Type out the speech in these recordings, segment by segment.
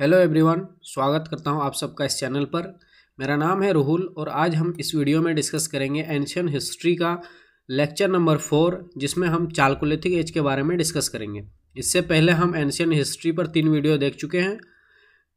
Hello everyone, स्वागत करता हूं आप सबका इस चैनल पर। मेरा नाम है रोहुल और आज हम इस वीडियो में डिस्कस करेंगे एंशियन हिस्ट्री का लेक्चर नंबर 4, जिसमें हम चालकोलिथिक एज के बारे में डिस्कस करेंगे। इससे पहले हम एंशियन हिस्ट्री पर 3 वीडियो देख चुके हैं,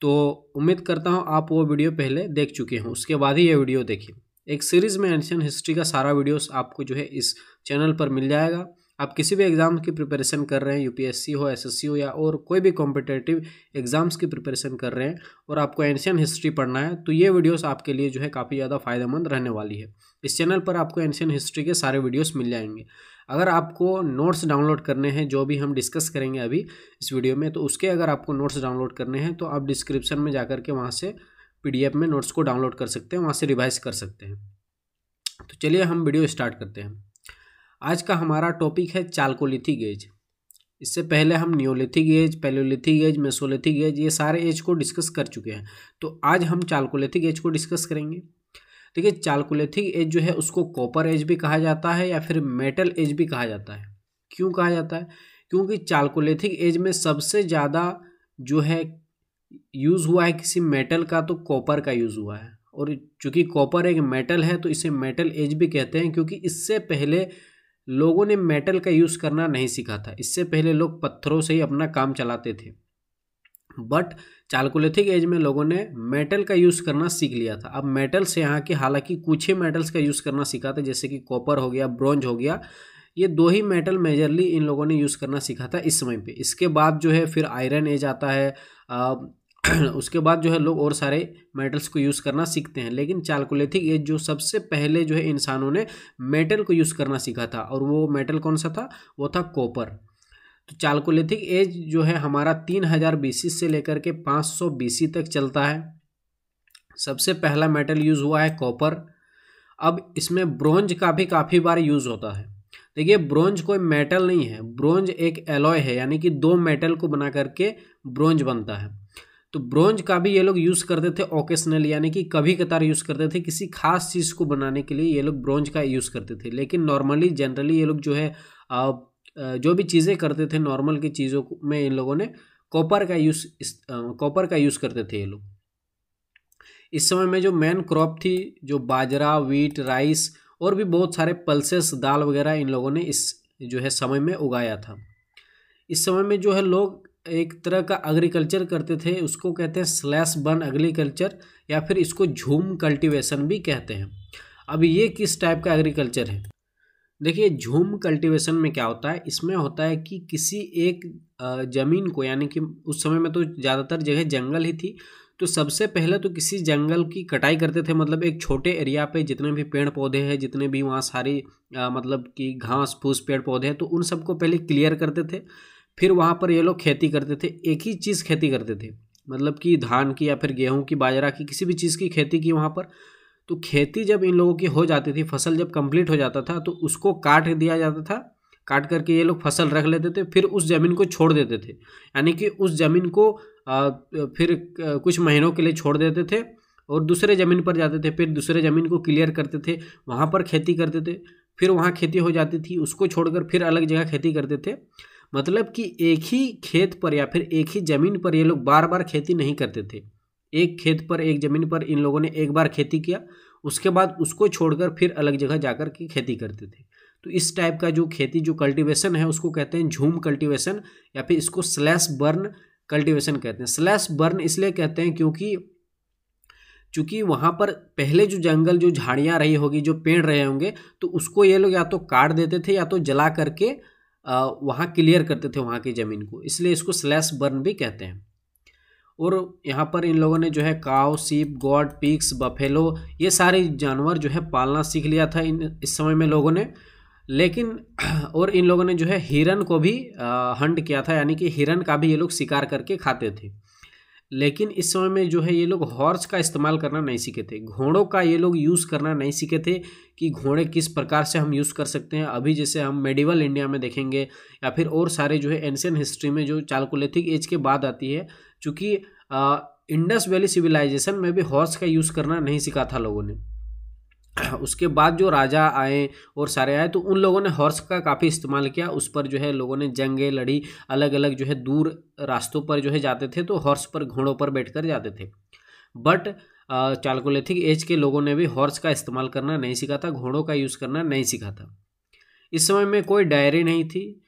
तो उम्मीद करता हूं आप वो वीडियो पहले देख चुके हों, उसके बाद ही ये वीडियो देखिए। एक सीरीज़ में एंशियन हिस्ट्री का सारा वीडियोस आपको जो है इस चैनल पर मिल जाएगा। आप किसी भी एग्ज़ाम की प्रिपरेशन कर रहे हैं, यूपीएससी हो, एसएससी हो या और कोई भी कॉम्पिटेटिव एग्ज़ाम्स की प्रिपरेशन कर रहे हैं और आपको एंशियन हिस्ट्री पढ़ना है, तो ये वीडियोस आपके लिए जो है काफ़ी ज़्यादा फ़ायदेमंद रहने वाली है। इस चैनल पर आपको एंशियन हिस्ट्री के सारे वीडियोस मिल जाएंगे। अगर आपको नोट्स डाउनलोड करने हैं, जो भी हम डिस्कस करेंगे अभी इस वीडियो में, तो उसके अगर आपको नोट्स डाउनलोड करने हैं तो आप डिस्क्रिप्शन में जा कर के वहाँ से PDF में नोट्स को डाउनलोड कर सकते हैं, वहाँ से रिवाइज कर सकते हैं। तो चलिए हम वीडियो स्टार्ट करते हैं। आज का हमारा टॉपिक है चालकोलिथिक एज। इससे पहले हम neolithic age, Palaeolithic age, mesolithic age, ये सारे एज को डिस्कस कर चुके हैं, तो आज हम चालकोलिथिक एज को डिस्कस करेंगे। देखिए, चालकोलिथिक एज जो है उसको कॉपर एज भी कहा जाता है या फिर मेटल एज भी कहा जाता है। क्यों कहा जाता है? क्योंकि चालकोलिथिक एज में सबसे ज़्यादा जो है यूज़ हुआ है किसी मेटल का, तो कॉपर का यूज़ हुआ है। और चूँकि कॉपर एक मेटल है तो इसे मेटल एज भी कहते हैं, क्योंकि इससे पहले लोगों ने मेटल का यूज़ करना नहीं सीखा था। इससे पहले लोग पत्थरों से ही अपना काम चलाते थे, बट चालकोलिथिक एज में लोगों ने मेटल का यूज़ करना सीख लिया था। अब मेटल से यहाँ के हालांकि कुछ ही मेटल्स का यूज़ करना सीखा था, जैसे कि कॉपर हो गया, ब्रॉन्ज हो गया, ये दो ही मेटल मेजरली इन लोगों ने यूज़ करना सीखा था इस समय पे। इसके बाद जो है फिर आयरन एज आता है, उसके बाद जो है लोग और सारे मेटल्स को यूज़ करना सीखते हैं। लेकिन चालकोलिथिक एज जो सबसे पहले जो है इंसानों ने मेटल को यूज़ करना सीखा था, और वो मेटल कौन सा था? वो था कॉपर। तो चालकोलिथिक एज जो है हमारा 3000 BC से लेकर के 500 BC तक चलता है। सबसे पहला मेटल यूज़ हुआ है कॉपर। अब इसमें ब्रॉन्ज का भी काफ़ी बार यूज़ होता है। देखिए, ब्रॉन्ज कोई मेटल नहीं है, ब्रॉन्ज एक एलॉय है, यानी कि दो मेटल को बना करके ब्रॉन्ज बनता है। तो ब्रॉन्ज का भी ये लोग यूज़ करते थे ओकेशनल, यानी कि कभी कतार यूज़ करते थे, किसी खास चीज़ को बनाने के लिए ये लोग ब्रॉन्ज का यूज़ करते थे। लेकिन नॉर्मली जनरली ये लोग जो है जो भी चीज़ें करते थे, नॉर्मल की चीज़ों में इन लोगों ने कॉपर का यूज़ करते थे ये लोग। इस समय में जो मेन क्रॉप थी, जो बाजरा, व्हीट, राइस और भी बहुत सारे पल्सेस, दाल वगैरह इन लोगों ने इस जो है समय में उगाया था। इस समय में जो है लोग एक तरह का एग्रीकल्चर करते थे, उसको कहते हैं स्लैश बर्न एग्रीकल्चर, या फिर इसको झूम कल्टीवेशन भी कहते हैं। अब ये किस टाइप का एग्रीकल्चर है? देखिए, झूम कल्टीवेशन में क्या होता है? इसमें होता है कि किसी एक ज़मीन को, यानी कि उस समय में तो ज़्यादातर जगह जंगल ही थी, तो सबसे पहले तो किसी जंगल की कटाई करते थे। मतलब एक छोटे एरिया पे जितने भी पेड़ पौधे हैं, जितने भी वहाँ सारी मतलब कि घास फूस पेड़ पौधे हैं, तो उन सबको पहले क्लियर करते थे। फिर वहाँ पर ये लोग खेती करते थे, एक ही चीज़ खेती करते थे, मतलब कि धान की या फिर गेहूँ की, बाजरा की, किसी भी चीज़ की खेती की वहाँ पर। तो खेती जब इन लोगों की हो जाती थी, फसल जब कंप्लीट हो जाता था, तो उसको काट दिया जाता था। काट करके ये लोग फसल रख लेते थे, फिर उस ज़मीन को छोड़ देते थे, यानी कि उस ज़मीन को फिर कुछ महीनों के लिए छोड़ देते थे और दूसरे ज़मीन पर जाते थे। फिर दूसरे ज़मीन को क्लियर करते थे, वहाँ पर खेती करते थे, फिर वहाँ खेती हो जाती थी, उसको छोड़कर फिर अलग जगह खेती करते थे। मतलब कि एक ही खेत पर या फिर एक ही ज़मीन पर ये लोग बार बार खेती नहीं करते थे। एक खेत पर, एक ज़मीन पर इन लोगों ने एक बार खेती किया, उसके बाद उसको छोड़कर फिर अलग जगह जाकर के खेती करते थे। तो इस टाइप का जो खेती, जो कल्टीवेशन है, उसको कहते हैं झूम कल्टीवेशन, या फिर इसको स्लैश बर्न कल्टीवेशन कहते हैं। स्लैश बर्न इसलिए कहते हैं क्योंकि वहाँ पर पहले जो जंगल, जो झाड़ियाँ रही होगी, जो पेड़ रहे होंगे, तो उसको ये लोग या तो काट देते थे या तो जला करके वहाँ क्लियर करते थे वहाँ की ज़मीन को, इसलिए इसको स्लैश बर्न भी कहते हैं। और यहाँ पर इन लोगों ने जो है काऊ, सीप, गॉड, पिग्स, बफेलो, ये सारे जानवर जो है पालना सीख लिया था इस समय में लोगों ने। लेकिन और इन लोगों ने जो है हिरन को भी हंट किया था, यानी कि हिरन का भी ये लोग शिकार करके खाते थे। लेकिन इस समय में जो है ये लोग हॉर्स का इस्तेमाल करना नहीं सीखे थे, घोड़ों का ये लोग यूज़ करना नहीं सीखे थे कि घोड़े किस प्रकार से हम यूज़ कर सकते हैं। अभी जैसे हम मेडिवल इंडिया में देखेंगे या फिर और सारे जो है एंशियन हिस्ट्री में जो चालकोलिथिक एज के बाद आती है, चूँकि इंडस वैली सिविलाइजेशन में भी हॉर्स का यूज़ करना नहीं सीखा था लोगों ने। उसके बाद जो राजा आए और सारे आए तो उन लोगों ने हॉर्स का काफ़ी इस्तेमाल किया। उस पर जो है लोगों ने जंगे लड़ी, अलग अलग जो है दूर रास्तों पर जो है जाते थे तो हॉर्स पर, घोड़ों पर बैठकर जाते थे। बट चाल्कोलिथिक एज के लोगों ने भी हॉर्स का इस्तेमाल करना नहीं सीखा था, घोड़ों का यूज़ करना नहीं सीखा था। इस समय में कोई डायरी नहीं थी,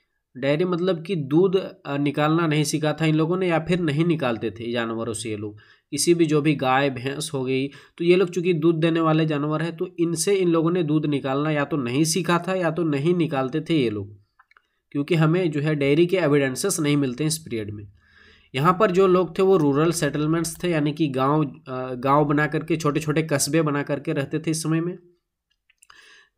डायरी मतलब कि दूध निकालना नहीं सीखा था इन लोगों ने, या फिर नहीं निकालते थे जानवरों से ये लोग, किसी भी जो भी गाय भैंस हो गई तो ये लोग चूँकि दूध देने वाले जानवर है तो इनसे इन लोगों ने दूध निकालना या तो नहीं सीखा था या तो नहीं निकालते थे ये लोग, क्योंकि हमें जो है डायरी के एविडेंसेस नहीं मिलते इस पीरियड में। यहाँ पर जो लोग थे वो रूरल सेटलमेंट्स थे, यानी कि गाँव बना करके, छोटे छोटे कस्बे बना करके रहते थे। इस समय में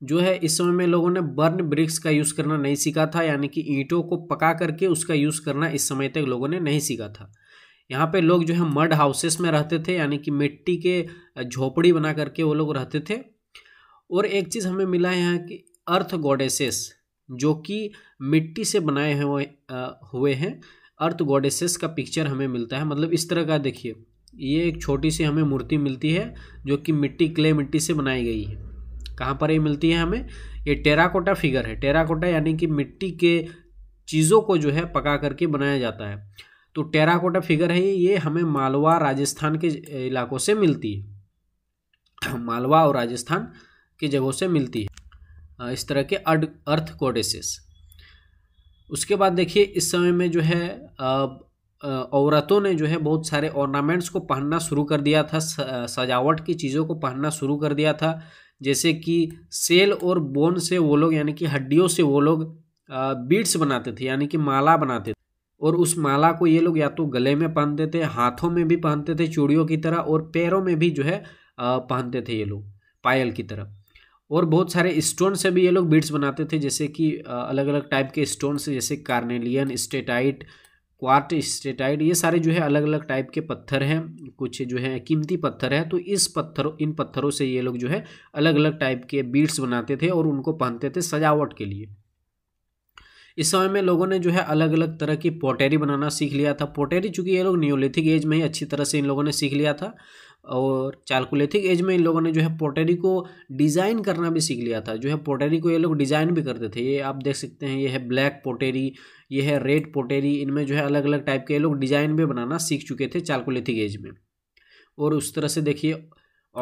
जो है, इस समय में लोगों ने बर्न ब्रिक्स का यूज़ करना नहीं सीखा था, यानी कि ईंटों को पका करके उसका यूज़ करना इस समय तक लोगों ने नहीं सीखा था। यहाँ पे लोग जो है मड हाउसेस में रहते थे, यानी कि मिट्टी के झोपड़ी बना करके वो लोग रहते थे। और एक चीज़ हमें मिला है यहाँ कि अर्थ गॉडेसेस जो कि मिट्टी से बनाए हुए हैं, अर्थ गॉडेसेस का पिक्चर हमें मिलता है। मतलब इस तरह का देखिए, ये एक छोटी सी हमें मूर्ति मिलती है जो कि मिट्टी, क्ले मिट्टी से बनाई गई है। कहाँ पर ये मिलती है हमें? ये टेराकोटा फिगर है। टेराकोटा यानी कि मिट्टी के चीज़ों को जो है पका करके बनाया जाता है, तो टेराकोटा फिगर है ये हमें मालवा, राजस्थान के इलाकों से मिलती है, मालवा और राजस्थान के जगहों से मिलती है इस तरह के अर्थ कोडेसेस। उसके बाद देखिए, इस समय में जो है औरतों ने जो है बहुत सारे ऑर्नामेंट्स को पहनना शुरू कर दिया था, सजावट की चीज़ों को पहनना शुरू कर दिया था, जैसे कि सेल और बोन से वो लोग, यानी कि हड्डियों से वो लोग बीड्स बनाते थे, यानी कि माला बनाते थे। और उस माला को ये लोग या तो गले में पहनते थे, हाथों में भी पहनते थे चूड़ियों की तरह, और पैरों में भी जो है पहनते थे ये लोग पायल की तरह। और बहुत सारे स्टोन से भी ये लोग बीड्स बनाते थे, जैसे कि अलग अलग टाइप के स्टोन से, जैसे कार्नेलियन, स्टेटाइट, क्वार्ट स्टेटाइट, ये सारे जो है अलग अलग टाइप के पत्थर हैं, कुछ जो है कीमती पत्थर है, तो इन पत्थरों से ये लोग जो है अलग अलग टाइप के बीड्स बनाते थे और उनको पहनते थे सजावट के लिए। इस समय में लोगों ने जो है अलग अलग तरह की पोटेरी बनाना सीख लिया था। पोटेरी चूँकि ये लोग नियोलिथिक एज में ही अच्छी तरह से इन लोगों ने सीख लिया था, और चाल्कोलिथिक एज में इन लोगों ने जो है पोटेरी को डिज़ाइन करना भी सीख लिया था। जो है पोटेरी को ये लोग डिज़ाइन भी करते थे, ये आप देख सकते हैं, ये है ब्लैक पोटेरी, ये है रेड पोटेरी, इनमें जो है अलग अलग टाइप के ये लोग डिज़ाइन भी बनाना सीख चुके थे चाल्कोलिथिक एज में। और उस तरह से देखिए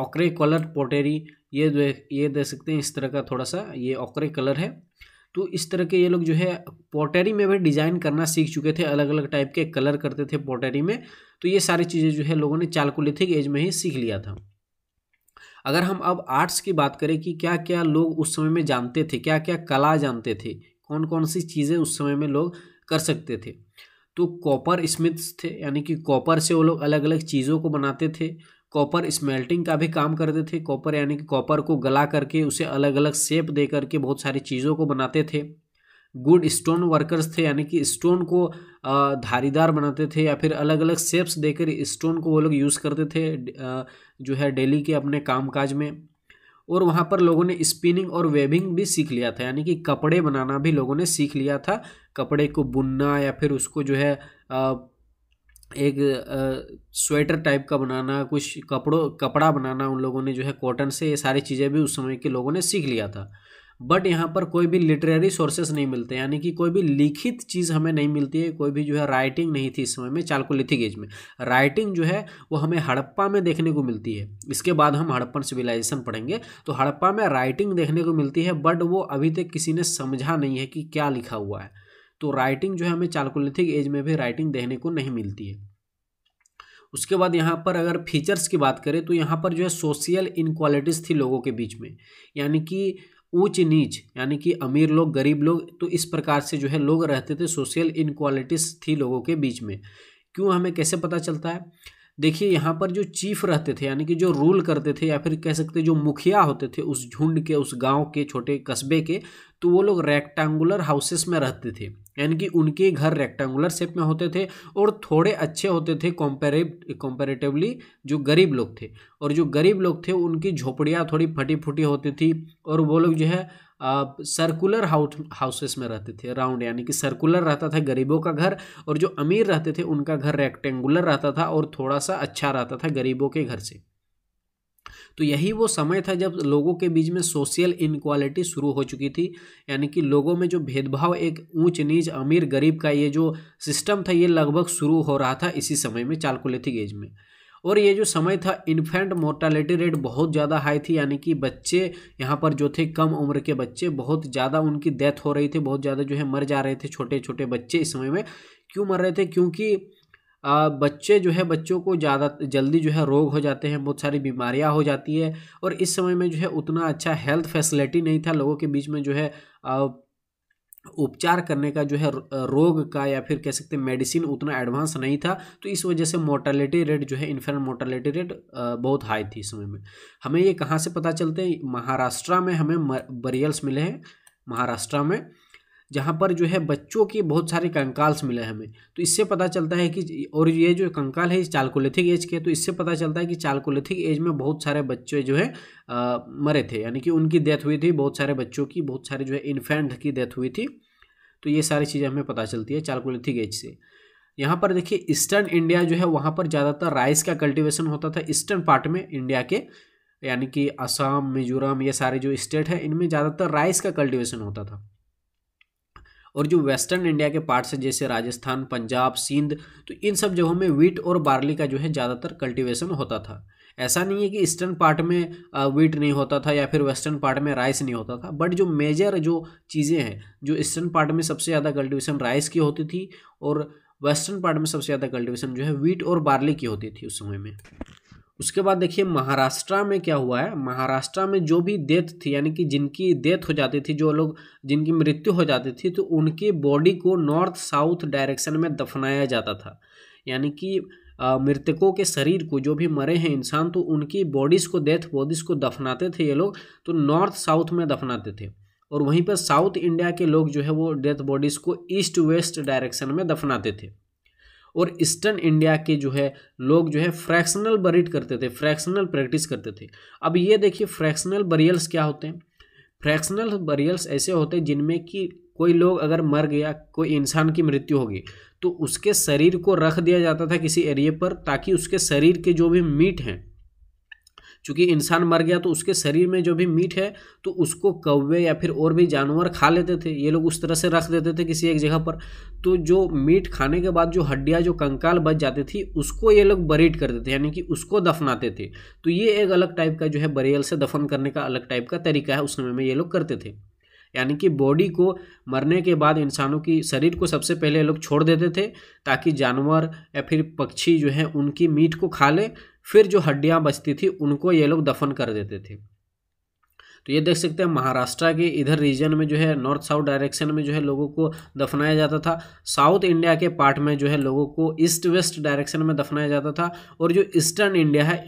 ऑक्रे कलर पोटेरी, ये देख सकते हैं, इस तरह का थोड़ा सा ये ऑक्रे कलर है। तो इस तरह के ये लोग जो है पोटेरी में भी डिज़ाइन करना सीख चुके थे, अलग अलग टाइप के कलर करते थे पोटेरी में। तो ये सारी चीज़ें जो है लोगों ने चाल्कोलिथिक एज में ही सीख लिया था। अगर हम अब आर्ट्स की बात करें कि क्या क्या लोग उस समय में जानते थे, क्या क्या कला जानते थे, कौन कौन सी चीज़ें उस समय में लोग कर सकते थे, तो कॉपर स्मिथ्स थे, यानी कि कॉपर से वो लोग अलग अलग चीज़ों को बनाते थे। कॉपर स्मेल्टिंग का भी काम करते थे, कॉपर यानी कि कॉपर को गला करके उसे अलग अलग शेप दे करके बहुत सारी चीज़ों को बनाते थे। गुड स्टोन वर्कर्स थे, यानी कि स्टोन को धारीदार बनाते थे या फिर अलग अलग शेप्स देकर स्टोन को वो लोग यूज़ करते थे जो है डेली के अपने कामकाज में। और वहाँ पर लोगों ने स्पिनिंग और वेबिंग भी सीख लिया था, यानी कि कपड़े बनाना भी लोगों ने सीख लिया था, कपड़े को बुनना या फिर उसको जो है एक स्वेटर टाइप का बनाना, कुछ कपड़ा बनाना उन लोगों ने जो है कॉटन से, ये सारी चीज़ें भी उस समय के लोगों ने सीख लिया था। बट यहाँ पर कोई भी लिटरेरी सोर्सेस नहीं मिलते, यानी कि कोई भी लिखित चीज़ हमें नहीं मिलती है, कोई भी जो है राइटिंग नहीं थी इस समय में चाल्कोलिथिक एज में। राइटिंग जो है वो हमें हड़प्पा में देखने को मिलती है, इसके बाद हम हड़प्पन सिविलाइजेशन पढ़ेंगे, तो हड़प्पा में राइटिंग देखने को मिलती है, बट वो अभी तक किसी ने समझा नहीं है कि क्या लिखा हुआ है। तो राइटिंग जो है हमें चाल्कोलिथिक एज में भी राइटिंग देखने को नहीं मिलती है। उसके बाद यहाँ पर अगर फीचर्स की बात करें तो यहाँ पर जो है सोशल इनक्वालिटीज़ थी लोगों के बीच में, यानी कि ऊंच नीच, यानी कि अमीर लोग, गरीब लोग, तो इस प्रकार से जो है लोग रहते थे, सोशल इनक्वालिटीज़ थी लोगों के बीच में। क्यों, हमें कैसे पता चलता है? देखिए यहाँ पर जो चीफ रहते थे, यानी कि जो रूल करते थे या फिर कह सकते जो मुखिया होते थे उस झुंड के, उस गांव के, छोटे कस्बे के, तो वो लोग रेक्टेंगुलर हाउसेस में रहते थे, यानी कि उनके घर रेक्टेंगुलर शेप में होते थे और थोड़े अच्छे होते थे कंपेरेटिवली जो गरीब लोग थे। और जो गरीब लोग थे उनकी झोपड़ियाँ थोड़ी फटी फूटी होती थी और वो लोग जो है सर्कुलर हाउसेस में रहते थे, राउंड यानी कि सर्कुलर रहता था गरीबों का घर, और जो अमीर रहते थे उनका घर रेक्टेंगुलर रहता था और थोड़ा सा अच्छा रहता था गरीबों के घर से। तो यही वो समय था जब लोगों के बीच में सोशल इनक्वालिटी शुरू हो चुकी थी, यानी कि लोगों में जो भेदभाव, एक ऊंच नीच अमीर गरीब का ये जो सिस्टम था ये लगभग शुरू हो रहा था इसी समय में, चालकोलिथिक एज में। और ये जो समय था, इन्फेंट मोर्टालिटी रेट बहुत ज़्यादा हाई थी, यानी कि बच्चे यहाँ पर जो थे, कम उम्र के बच्चे बहुत ज़्यादा उनकी डेथ हो रही थी, बहुत ज़्यादा जो है मर जा रहे थे छोटे छोटे बच्चे इस समय में। क्यों मर रहे थे? क्योंकि बच्चे जो है, बच्चों को ज़्यादा जल्दी जो है रोग हो जाते हैं, बहुत सारी बीमारियां हो जाती है, और इस समय में जो है उतना अच्छा हेल्थ फैसिलिटी नहीं था लोगों के बीच में, जो है उपचार करने का जो है रोग का, या फिर कह सकते हैं मेडिसिन उतना एडवांस नहीं था। तो इस वजह से मोर्टालिटी रेट जो है, इन्फेंट मोर्टालिटी रेट बहुत हाई थी इस समय में। हमें ये कहाँ से पता चलते हैं? महाराष्ट्र में हमें बरियल्स मिले हैं, महाराष्ट्र में, जहाँ पर जो है बच्चों की बहुत सारे कंकाल्स मिले हमें। तो इससे पता चलता है कि, और ये जो कंकाल है चालकोलिथिक एज के, तो इससे पता चलता है कि चालकोलिथिक एज में बहुत सारे बच्चे जो है मरे थे, यानी कि उनकी डेथ हुई थी बहुत सारे बच्चों की, बहुत सारे जो है इन्फेंट की डेथ हुई थी। तो ये सारी चीज़ें हमें पता चलती है चालकोलिथिक एज से। यहाँ पर देखिए ईस्टर्न इंडिया जो है, वहाँ पर ज़्यादातर राइस का कल्टिवेशन होता था ईस्टर्न पार्ट में इंडिया के, यानी कि असम, मिजोरम, ये सारे जो स्टेट है इनमें ज़्यादातर राइस का कल्टिवेशन होता था। और जो वेस्टर्न इंडिया के पार्ट्स हैं जैसे राजस्थान, पंजाब, सिंध, तो इन सब जगहों में वीट और बार्ली का जो है ज़्यादातर कल्टीवेशन होता था। ऐसा नहीं है कि ईस्टर्न पार्ट में वीट नहीं होता था या फिर वेस्टर्न पार्ट में राइस नहीं होता था, बट जो मेजर जो चीज़ें हैं, जो ईस्टर्न पार्ट में सबसे ज़्यादा कल्टीवेशन राइस की होती थी और वेस्टर्न पार्ट में सबसे ज़्यादा कल्टीवेशन जो है वीट और बार्ली की होती थी उस समय में। उसके बाद देखिए महाराष्ट्र में क्या हुआ है। महाराष्ट्र में जो भी डेथ थी, यानी कि जिनकी डेथ हो जाती थी, जो लोग जिनकी मृत्यु हो जाती थी, तो उनकी बॉडी को नॉर्थ साउथ डायरेक्शन में दफनाया जाता था, यानी कि मृतकों के शरीर को, जो भी मरे हैं इंसान, तो उनकी बॉडीज़ को, डेथ बॉडीज़ को दफनाते थे ये लोग, तो नॉर्थ साउथ में दफनाते थे। और वहीं पर साउथ इंडिया के लोग जो है वो डेथ बॉडीज़ को ईस्ट वेस्ट डायरेक्शन में दफनाते थे। और ईस्टर्न इंडिया के जो है लोग जो है फ्रैक्शनल बरीड करते थे, फ्रैक्शनल प्रैक्टिस करते थे। अब ये देखिए फ्रैक्शनल बरियल्स क्या होते हैं। फ्रैक्शनल बरियल्स ऐसे होते हैं जिनमें कि कोई लोग अगर मर गया, कोई इंसान की मृत्यु होगी, तो उसके शरीर को रख दिया जाता था किसी एरिया पर, ताकि उसके शरीर के जो भी मीट हैं, चूँकि इंसान मर गया तो उसके शरीर में जो भी मीट है तो उसको कौवे या फिर और भी जानवर खा लेते थे, ये लोग उस तरह से रख देते थे किसी एक जगह पर। तो जो मीट खाने के बाद जो हड्डियाँ, जो कंकाल बच जाती थी, उसको ये लोग बरीड करते थे, यानी कि उसको दफनाते थे। तो ये एक अलग टाइप का जो है बरियल से दफन करने का अलग टाइप का तरीका है, उस समय में ये लोग करते थे। यानी कि बॉडी को मरने के बाद, इंसानों की शरीर को सबसे पहले ये लोग छोड़ देते थे ताकि जानवर या फिर पक्षी जो है उनकी मीट को खा ले, फिर जो हड्डियां बचती थी उनको ये लोग दफन कर देते थे। तो ये देख सकते हैं महाराष्ट्र के इधर रीजन में जो है नॉर्थ साउथ डायरेक्शन में जो है लोगों को दफनाया जाता था। साउथ इंडिया के पार्ट में जो है लोगों को ईस्ट वेस्ट डायरेक्शन में दफनाया जाता था। और जो ईस्टर्न इंडिया है,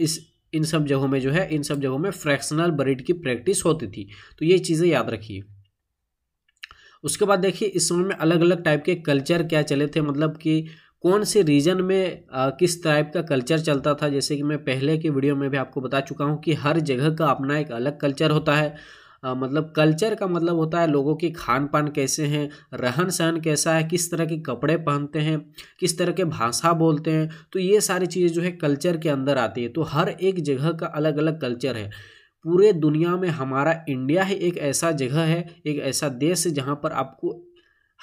इन सब जगहों में फ्रैक्शनल बरीड की प्रैक्टिस होती थी। तो ये चीज़ें याद रखिए। उसके बाद देखिए इस समय में अलग अलग टाइप के कल्चर क्या चले थे, मतलब कि कौन से रीजन में किस टाइप का कल्चर चलता था। जैसे कि मैं पहले के वीडियो में भी आपको बता चुका हूँ कि हर जगह का अपना एक अलग कल्चर होता है। मतलब कल्चर का मतलब होता है लोगों के खान पान कैसे हैं, रहन सहन कैसा है, किस तरह के कपड़े पहनते हैं, किस तरह के भाषा बोलते हैं। तो ये सारी चीज़ें जो है कल्चर के अंदर आती है। तो हर एक जगह का अलग अलग कल्चर है। पूरे दुनिया में हमारा इंडिया ही एक ऐसा जगह है, एक ऐसा देश है जहाँ पर आपको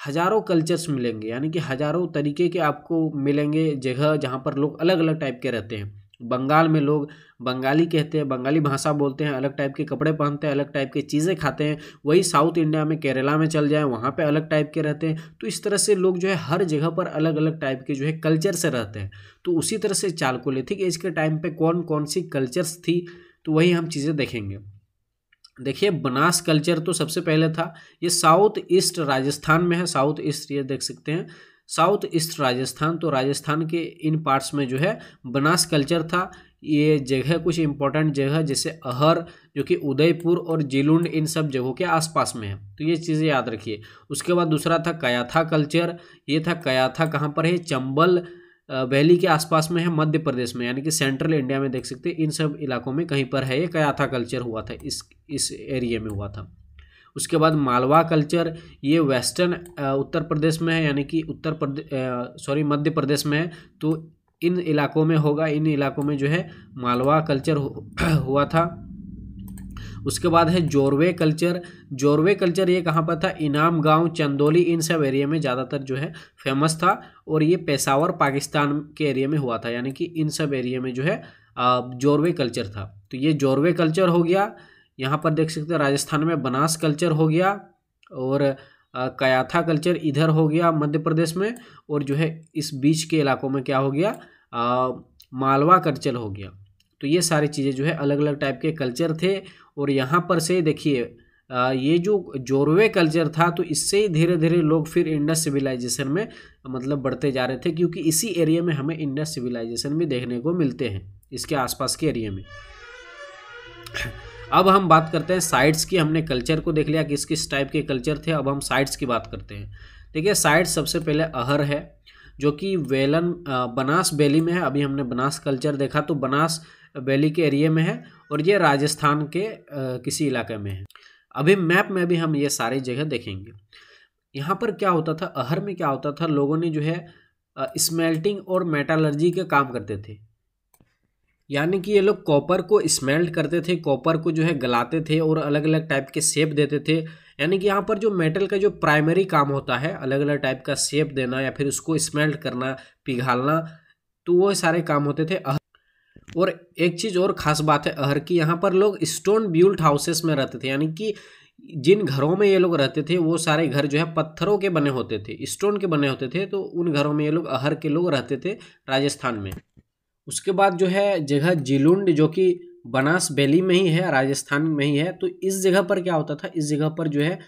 हज़ारों कल्चर्स मिलेंगे, यानी कि हज़ारों तरीके के आपको मिलेंगे जगह जहाँ पर लोग अलग अलग टाइप के रहते हैं। बंगाल में लोग बंगाली कहते हैं, बंगाली भाषा बोलते हैं, अलग टाइप के कपड़े पहनते हैं, अलग टाइप की चीज़ें खाते हैं। वही साउथ इंडिया में केरला में चल जाए, वहाँ पे अलग टाइप के रहते हैं। तो इस तरह से लोग जो है हर जगह पर अलग अलग टाइप के जो है कल्चर से रहते हैं। तो उसी तरह से चालकोलिथिक एज के टाइम पर कौन कौन सी कल्चर्स थी, तो वही हम चीज़ें देखेंगे। देखिए बनास कल्चर तो सबसे पहले था। ये साउथ ईस्ट राजस्थान में है, साउथ ईस्ट ये देख सकते हैं, साउथ ईस्ट राजस्थान। तो राजस्थान के इन पार्ट्स में जो है बनास कल्चर था। ये जगह कुछ इंपॉर्टेंट जगह जैसे अहर जो कि उदयपुर और जिलुंड, इन सब जगहों के आसपास में है। तो ये चीज़ें याद रखिए। उसके बाद दूसरा था कयाथा कल्चर। ये था कयाथा कहाँ पर है, चंबल वैली के आसपास में है, मध्य प्रदेश में, यानी कि सेंट्रल इंडिया में देख सकते हैं, इन सब इलाकों में कहीं पर है ये कयाथा कल्चर हुआ था, इस एरिया में हुआ था। उसके बाद मालवा कल्चर, ये वेस्टर्न उत्तर प्रदेश में है, यानी कि मध्य प्रदेश में है। तो इन इलाकों में होगा, इन इलाकों में जो है मालवा कल्चर हुआ था। उसके बाद है जोरवे कल्चर। जोरवे कल्चर ये कहाँ पर था? इनाम गांव, चंदोली, इन सब एरिया में ज़्यादातर जो है फेमस था और ये पेशावर पाकिस्तान के एरिया में हुआ था, यानी कि इन सब एरिया में जो है जोरवे कल्चर था। तो ये जोरवे कल्चर हो गया। यहाँ पर देख सकते हैं राजस्थान में बनास कल्चर हो गया और कयाथा कल्चर इधर हो गया मध्य प्रदेश में, और जो है इस बीच के इलाकों में क्या हो गया, मालवा कल्चर हो गया। तो ये सारी चीज़ें जो है अलग अलग टाइप के कल्चर थे। और यहाँ पर से देखिए ये जो जोरवे कल्चर था, तो इससे ही धीरे धीरे लोग फिर इंडस सिविलाइजेशन में मतलब बढ़ते जा रहे थे, क्योंकि इसी एरिया में हमें इंडस सिविलाइजेशन भी देखने को मिलते हैं, इसके आसपास के एरिया में। अब हम बात करते हैं साइट्स की। हमने कल्चर को देख लिया किस किस टाइप के कल्चर थे, अब हम साइट्स की बात करते हैं। देखिए साइट्स सबसे पहले अहर है, जो कि वेलन बनास वैली में है। अभी हमने बनास कल्चर देखा तो बनास वैली के एरिया में है और ये राजस्थान के किसी इलाके में है। अभी मैप में भी हम ये सारी जगह देखेंगे। यहाँ पर क्या होता था, अहर में क्या होता था, लोगों ने जो है स्मेल्टिंग और मेटालर्जी के काम करते थे, यानी कि ये लोग कॉपर को स्मेल्ट करते थे, कॉपर को जो है गलाते थे और अलग अलग टाइप के शेप देते थे। यानी कि यहाँ पर जो मेटल का जो प्राइमरी काम होता है, अलग अलग टाइप का शेप देना या फिर उसको स्मेल्ट करना, पिघालना, तो वो सारे काम होते थे। और एक चीज़ और ख़ास बात है अहर की, यहाँ पर लोग स्टोन ब्यूल्ट हाउसेस में रहते थे, यानी कि जिन घरों में ये लोग रहते थे वो सारे घर जो है पत्थरों के बने होते थे, स्टोन के बने होते थे। तो उन घरों में ये लोग अहर के लोग रहते थे राजस्थान में। उसके बाद जो है जगह जिलुंड, जो कि बनास वैली में ही है, राजस्थान में ही है। तो इस जगह पर क्या होता था, इस जगह पर जो है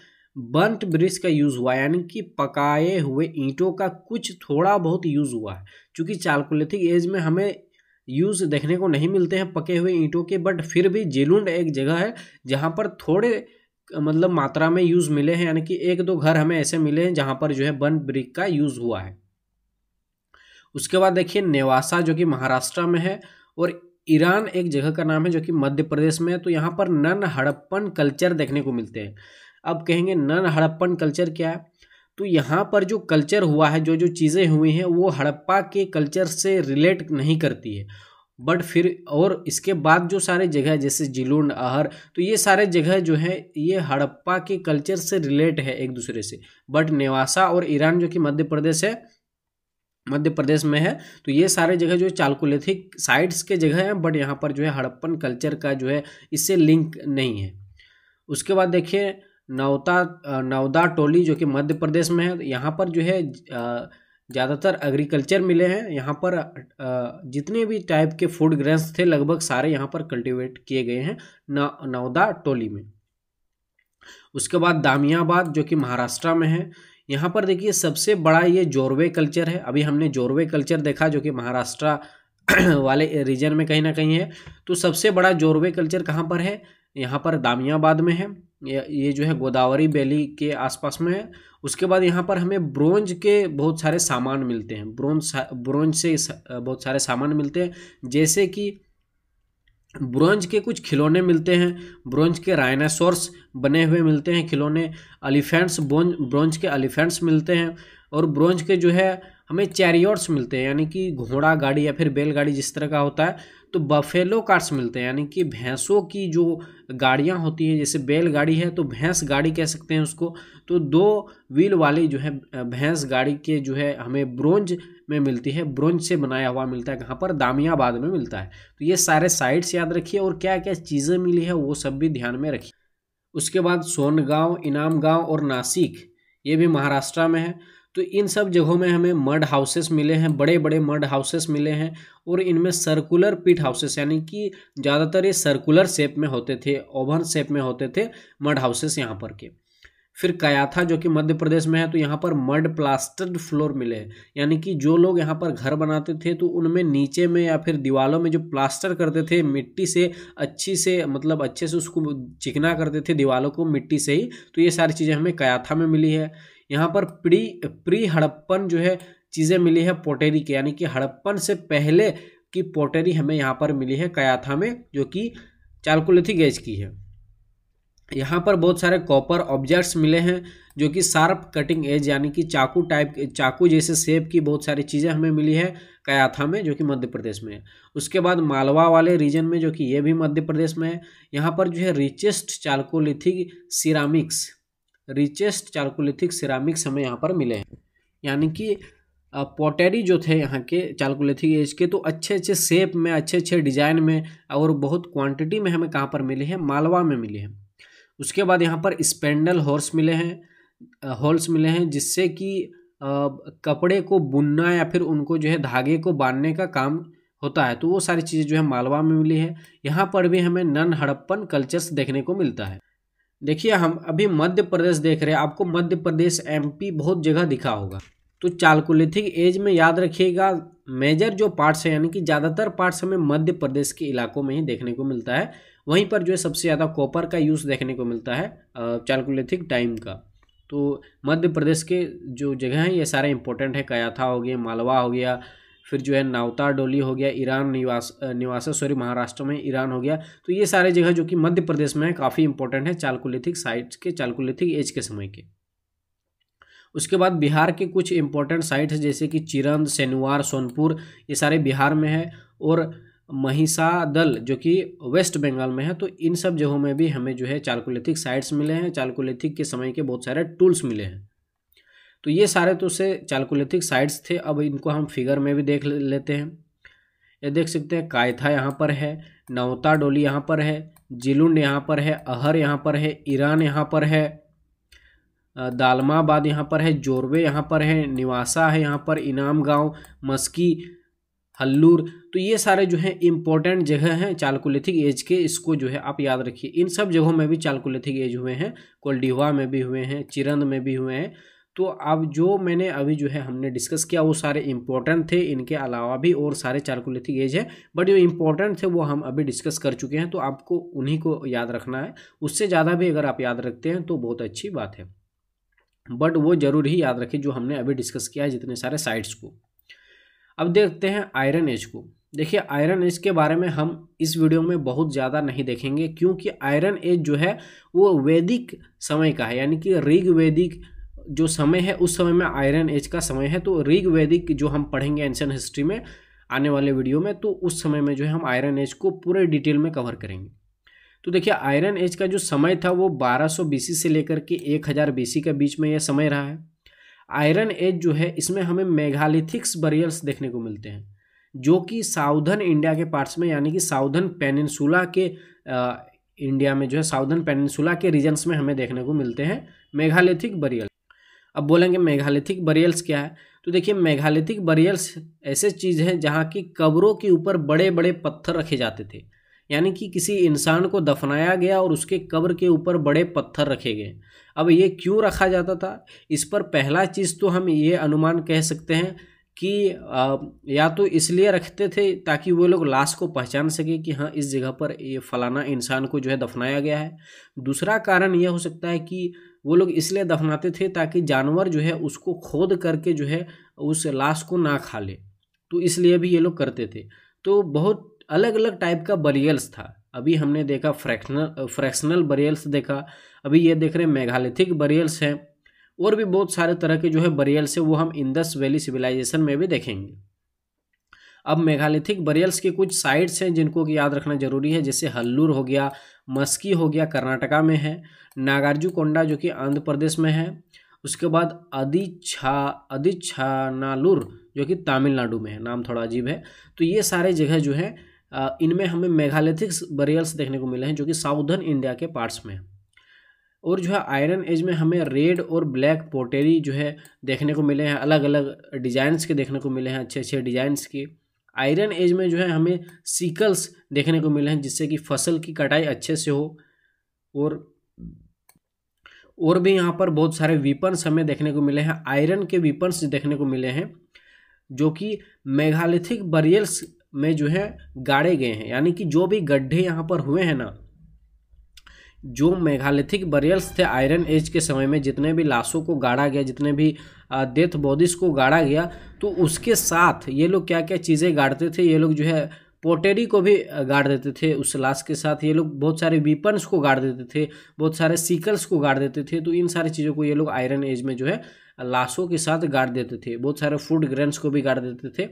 बंट ब्रिज का यूज़ हुआ, यानी कि पकाए हुए ईंटों का कुछ थोड़ा बहुत यूज़ हुआ है। चूँकि चालकोलिथिक एज में हमें यूज़ देखने को नहीं मिलते हैं पके हुए ईंटों के, बट फिर भी जिलुंड एक जगह है जहाँ पर थोड़े मतलब मात्रा में यूज़ मिले हैं, यानी कि एक दो घर हमें ऐसे मिले हैं जहाँ पर जो है बंट ब्रिज का यूज़ हुआ है। उसके बाद देखिए नेवासा, जो कि महाराष्ट्र में है, और ईरान एक जगह का नाम है जो कि मध्य प्रदेश में है। तो यहाँ पर नन हड़प्पन कल्चर देखने को मिलते हैं। अब कहेंगे नन हड़प्पन कल्चर क्या है, तो यहाँ पर जो कल्चर हुआ है, जो जो चीज़ें हुई हैं वो हड़प्पा के कल्चर से रिलेट नहीं करती है, बट फिर और इसके बाद जो सारे जगह जैसे जिलुंड, आहर, तो ये सारे जगह जो है ये हड़प्पा के कल्चर से रिलेट है एक दूसरे से। बट नेवासा और ईरान जो कि मध्य प्रदेश है, मध्य प्रदेश में है, तो ये सारे जगह जो चालकोलिथिक साइट्स के जगह हैं, बट यहाँ पर जो है हड़प्पन कल्चर का जो है इससे लिंक नहीं है। उसके बाद देखिए नवदा टोली, जो कि मध्य प्रदेश में है, यहाँ पर जो है ज़्यादातर एग्रीकल्चर मिले हैं। यहाँ पर जितने भी टाइप के फूड ग्रेन्स थे लगभग सारे यहाँ पर कल्टिवेट किए गए हैं नवदा टोली में। उसके बाद दामियाबाद, जो कि महाराष्ट्र में है, यहाँ पर देखिए सबसे बड़ा ये जोरवे कल्चर है। अभी हमने जोरवे कल्चर देखा जो कि महाराष्ट्र वाले रीजन में कहीं ना कहीं है, तो सबसे बड़ा जोरवे कल्चर कहाँ पर है, यहाँ पर दामियाबाद में है। ये जो है गोदावरी वैली के आसपास में है। उसके बाद यहाँ पर हमें ब्रोंज के बहुत सारे सामान मिलते हैं, ब्रोंज से बहुत सारे सामान मिलते हैं, जैसे कि ब्रोंज के कुछ खिलौने मिलते हैं, ब्रोंज के राइनासोर्स बने हुए मिलते हैं खिलौने, एलिफेंट्स, ब्रोंज के एलिफेंट्स मिलते हैं, और ब्रोंज के जो है हमें चैरियट्स मिलते हैं, यानी कि घोड़ा गाड़ी या फिर बैलगाड़ी जिस तरह का होता है। तो बफेलो कार्ट्स मिलते हैं, यानी कि भैंसों की जो गाड़ियाँ होती हैं, जैसे बैलगाड़ी है तो भैंस गाड़ी कह सकते हैं उसको, तो दो व्हील वाली जो है भैंस गाड़ी के जो है हमें ब्रोंज में मिलती है, ब्रोंज से बनाया हुआ मिलता है, कहाँ पर, दामियाबाद में मिलता है। तो ये सारे साइट्स याद रखिए और क्या क्या चीज़ें मिली है वो सब भी ध्यान में रखिए। उसके बाद सोनगांव, इनाम गाँव और नासिक, ये भी महाराष्ट्र में है। तो इन सब जगहों में हमें मड हाउसेस मिले हैं, बड़े बड़े मड हाउसेस मिले हैं, और इनमें सर्कुलर पिट हाउसेस, यानी कि ज़्यादातर ये सर्कुलर शेप में होते थे, ओवन शेप में होते थे मड हाउसेस यहाँ पर के। फिर कयाथा, जो कि मध्य प्रदेश में है, तो यहाँ पर मड प्लास्टर्ड फ्लोर मिले हैं, यानी कि जो लोग यहाँ पर घर बनाते थे तो उनमें नीचे में या फिर दीवारों में जो प्लास्टर करते थे मिट्टी से, अच्छी से मतलब अच्छे से उसको चिकना करते थे दीवारों को मिट्टी से ही, तो ये सारी चीज़ें हमें कयाथा में मिली है। यहाँ पर प्री हड़प्पन जो है चीज़ें मिली है पोटेरी के, यानी कि हड़प्पन से पहले की पोटेरी हमें यहाँ पर मिली है कयाथा में, जो कि चालकोलिथिक एज की है। यहाँ पर बहुत सारे कॉपर ऑब्जेक्ट्स मिले हैं जो कि शार्प कटिंग एज यानी कि चाकू जैसे शेप की बहुत सारी चीज़ें हमें मिली है कयाथा में, जो कि मध्य प्रदेश में है। उसके बाद मालवा वाले रीजन में, जो कि ये भी मध्य प्रदेश में है, यहाँ पर जो है रिचेस्ट चाल्कोलिथिक सिरामिक्स हमें यहाँ पर मिले हैं। यानी कि पोटेरी जो थे यहाँ के चाल्कोलिथिक एज के, तो अच्छे अच्छे शेप में, अच्छे अच्छे डिजाइन में और बहुत क्वांटिटी में हमें कहाँ पर मिले हैं, मालवा में मिले हैं। उसके बाद यहाँ पर स्पेंडल हॉल्स मिले हैं, जिससे कि कपड़े को बुनना या फिर उनको जो है धागे को बांधने का काम होता है, तो वो सारी चीज़ें जो है मालवा में मिली है। यहाँ पर भी हमें नन हड़प्पन कल्चर्स देखने को मिलता है। देखिए हम अभी मध्य प्रदेश देख रहे हैं, आपको मध्य प्रदेश एमपी बहुत जगह दिखा होगा। तो चाल्कोलिथिक एज में याद रखिएगा मेजर जो पार्ट्स हैं यानी कि ज़्यादातर पार्ट्स हमें मध्य प्रदेश के इलाकों में ही देखने को मिलता है। वहीं पर जो है सबसे ज़्यादा कॉपर का यूज़ देखने को मिलता है चाल्कोलिथिक टाइम का। तो मध्य प्रदेश के जो जगह हैं ये सारे इंपॉर्टेंट है, कयाथा हो गया, मालवा हो गया, फिर जो है नावता डोली हो गया, ईरान निवासा सॉरी महाराष्ट्र में ईरान हो गया। तो ये सारे जगह जो कि मध्य प्रदेश में है काफ़ी इंपॉर्टेंट है चाल्कोलिथिक साइट्स के, चाल्कोलिथिक एज के समय के। उसके बाद बिहार के कुछ इंपॉर्टेंट साइट्स जैसे कि चिरंद, सेनुआर, सोनपुर, ये सारे बिहार में है, और महिषादल जो कि वेस्ट बंगाल में है। तो इन सब जगहों में भी हमें जो है चाल्कोलिथिक साइट्स मिले हैं, चाल्कोलिथिक के समय के बहुत सारे टूल्स मिले हैं। तो ये सारे तो से चाल्कोलिथिक साइट्स थे। अब इनको हम फिगर में भी देख लेते हैं। ये देख सकते हैं कायथा यहाँ पर है, नवता डोली यहाँ पर है, जिलुंड यहाँ पर है, अहर यहाँ पर है, ईरान यहाँ पर है, दालमाबाद यहाँ पर है, जोरवे यहाँ पर है, निवासा है यहाँ पर, इनाम गाँव, मस्की, हल्लूर। तो ये सारे जो है इम्पोर्टेंट जगह हैं चाल्कोलिथिक एज के, इसको जो है आप याद रखिए। इन सब जगहों में भी चाल्कोलिथिक एज हुए हैं, कोलडीवा में भी हुए हैं, चिरंद में भी हुए हैं। तो अब जो मैंने अभी जो है हमने डिस्कस किया वो सारे इम्पोर्टेंट थे। इनके अलावा भी और सारे चाल्कोलिथिक एज है, बट जो इम्पोर्टेंट थे वो हम अभी डिस्कस कर चुके हैं, तो आपको उन्हीं को याद रखना है। उससे ज़्यादा भी अगर आप याद रखते हैं तो बहुत अच्छी बात है, बट वो जरूर ही याद रखें जो हमने अभी डिस्कस किया है जितने सारे साइट्स को। अब देखते हैं आयरन एज को। देखिए आयरन एज के बारे में हम इस वीडियो में बहुत ज़्यादा नहीं देखेंगे, क्योंकि आयरन एज जो है वो वैदिक समय का है, यानी कि ऋग वैदिक जो समय है उस समय में आयरन एज का समय है। तो ऋग वैदिक जो हम पढ़ेंगे एंशिएंट हिस्ट्री में आने वाले वीडियो में, तो उस समय में जो है हम आयरन एज को पूरे डिटेल में कवर करेंगे। तो देखिए आयरन एज का जो समय था वो 1200 बीसी से लेकर के 1000 बीसी के बीच में यह समय रहा है। आयरन एज जो है इसमें हमें मेगालिथिक्स बरियल्स देखने को मिलते हैं, जो कि साउदर्न इंडिया के पार्ट्स में यानी कि साउदर्न पेनिनसुला के इंडिया में जो है साउदर्न पेनिनसुला के रीजन्स में हमें देखने को मिलते हैं मेगालिथिक बरियल। अब बोलेंगे मेगालिथिक बरियल्स क्या है? तो देखिए मेगालिथिक बरियल्स ऐसे चीज़ हैं जहाँ की कब्रों के ऊपर बड़े बड़े पत्थर रखे जाते थे, यानी कि किसी इंसान को दफनाया गया और उसके कब्र के ऊपर बड़े पत्थर रखे गए। अब ये क्यों रखा जाता था, इस पर पहला चीज़ तो हम ये अनुमान कह सकते हैं कि या तो इसलिए रखते थे ताकि वो लोग लाश को पहचान सके कि हाँ इस जगह पर ये फलाना इंसान को जो है दफनाया गया है। दूसरा कारण ये हो सकता है कि वो लोग इसलिए दफनाते थे ताकि जानवर जो है उसको खोद करके जो है उस लाश को ना खा ले, तो इसलिए भी ये लोग करते थे। तो बहुत अलग अलग टाइप का बरियल्स था। अभी हमने देखा फ्रैक्शनल बरियल्स देखा, अभी ये देख रहे हैं मेगालिथिक बरियल्स हैं, और भी बहुत सारे तरह के जो है बरियल्स हैं, वो हम इंडस वैली सिविलाइजेशन में भी देखेंगे। अब मेगालिथिक बरियल्स के कुछ साइट्स हैं जिनको कि याद रखना जरूरी है, जैसे हल्लूर हो गया, मस्की हो गया, कर्नाटका में है, नागार्जुनकोंडा जो कि आंध्र प्रदेश में है, उसके बाद अदिछानाल्लूर जो कि तमिलनाडु में है, नाम थोड़ा अजीब है। तो ये सारे जगह जो है इनमें हमें मेगालिथिक बरियल्स देखने को मिले हैं जो कि साउदर्न इंडिया के पार्ट्स में। और जो है आयरन एज में हमें रेड और ब्लैक पोटेरी जो है देखने को मिले हैं, अलग अलग डिजाइंस के देखने को मिले हैं, अच्छे अच्छे डिजाइंस के। आयरन एज में जो है हमें सिकल्स देखने को मिले हैं जिससे कि फसल की कटाई अच्छे से हो, और भी यहाँ पर बहुत सारे वीपन्स हमें देखने को मिले हैं, आयरन के वीपन्स देखने को मिले हैं जो कि मेगालिथिक बरियल्स में जो है गाड़े गए हैं। यानी कि जो भी गड्ढे यहाँ पर हुए हैं ना, जो मेगालिथिक बरियल्स थे आयरन एज के समय में, जितने भी लाशों को गाड़ा गया, जितने भी डेथ बॉडीज़ को गाड़ा गया, तो उसके साथ ये लोग क्या क्या चीज़ें गाड़ते थे, ये लोग जो है पोटेरी को भी गाड़ देते थे उस लाश के साथ। ये लोग बहुत सारे वीपन्स को गाड़ देते थे, बहुत सारे सीकल्स को गाड़ देते थे। तो इन सारी चीज़ों को ये लोग आयरन एज में जो है लाशों के साथ गाड़ देते थे। बहुत सारे फूड ग्रेन्स को भी गाड़ देते थे।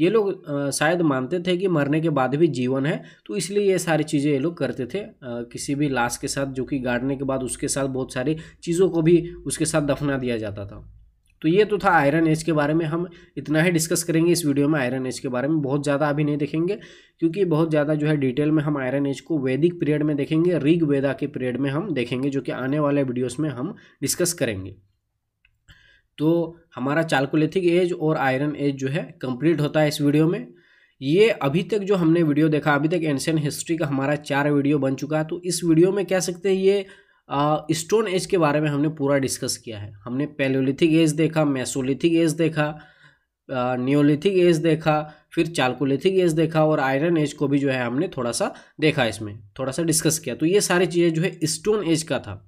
ये लोग शायद मानते थे कि मरने के बाद भी जीवन है, तो इसलिए ये सारी चीज़ें ये लोग करते थे किसी भी लाश के साथ, जो कि गाड़ने के बाद उसके साथ बहुत सारी चीज़ों को भी उसके साथ दफना दिया जाता था। तो ये तो था आयरन एज के बारे में। हम इतना ही डिस्कस करेंगे इस वीडियो में आयरन एज के बारे में, बहुत ज़्यादा अभी नहीं देखेंगे क्योंकि बहुत ज़्यादा जो है डिटेल में हम आयरन एज को वैदिक पीरियड में देखेंगे, ऋग वेदा के पीरियड में हम देखेंगे, जो कि आने वाले वीडियोस में हम डिस्कस करेंगे। तो हमारा चालकोलिथिक एज और आयरन एज जो है कंप्लीट होता है इस वीडियो में। ये अभी तक जो हमने वीडियो देखा, अभी तक एंशियन हिस्ट्री का हमारा 4 वीडियो बन चुका है। तो इस वीडियो में कह सकते हैं ये स्टोन एज के बारे में हमने पूरा डिस्कस किया है। हमने पैलियोलिथिक एज देखा, मेसोलिथिक एज देखा, नियोलिथिक एज देखा, फिर चालकोलिथिक एज देखा और आयरन एज को भी जो है हमने थोड़ा सा देखा, इसमें थोड़ा सा डिस्कस किया। तो ये सारी चीज़ें जो है स्टोन एज का था।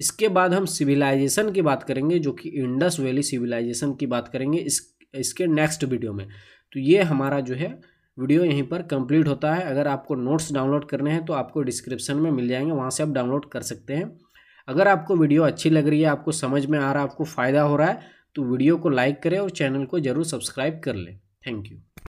इसके बाद हम सिविलाइजेशन की बात करेंगे, जो कि इंडस वैली सिविलाइजेशन की बात करेंगे इसके नेक्स्ट वीडियो में। तो ये हमारा जो है वीडियो यहीं पर कंप्लीट होता है। अगर आपको नोट्स डाउनलोड करने हैं तो आपको डिस्क्रिप्शन में मिल जाएंगे, वहाँ से आप डाउनलोड कर सकते हैं। अगर आपको वीडियो अच्छी लग रही है, आपको समझ में आ रहा है, आपको फ़ायदा हो रहा है, तो वीडियो को लाइक करें और चैनल को ज़रूर सब्सक्राइब कर लें। Thank you.